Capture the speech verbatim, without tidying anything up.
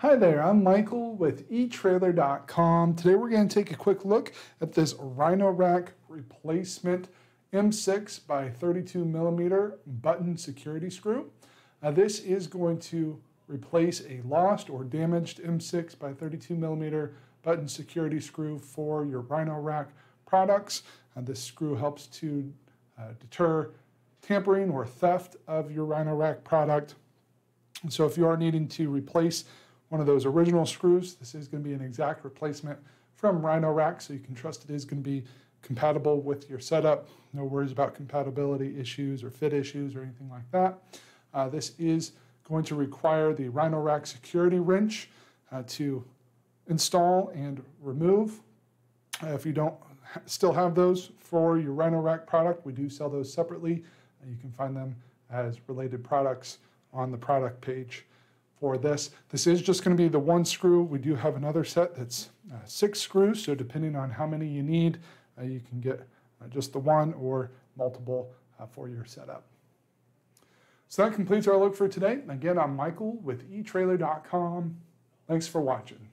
Hi there, I'm Michael with e Trailer dot com. Today we're going to take a quick look at this Rhino Rack replacement M six by thirty-two millimeter button security screw. Uh, this is going to replace a lost or damaged M six by thirty-two millimeter button security screw for your Rhino Rack products. Uh, this screw helps to uh, deter tampering or theft of your Rhino Rack product. And so if you are needing to replace one of those original screws, this is going to be an exact replacement from Rhino Rack, so you can trust it is going to be compatible with your setup. No worries about compatibility issues or fit issues or anything like that. Uh, this is going to require the Rhino Rack security wrench uh, to install and remove. Uh, if you don't ha still have those for your Rhino Rack product, we do sell those separately. Uh, you can find them as related products on the product page. For this. This is just going to be the one screw. We do have another set that's uh, six screws, so depending on how many you need, uh, you can get uh, just the one or multiple uh, for your setup. So that completes our look for today. Again, I'm Michael with e Trailer dot com. Thanks for watching.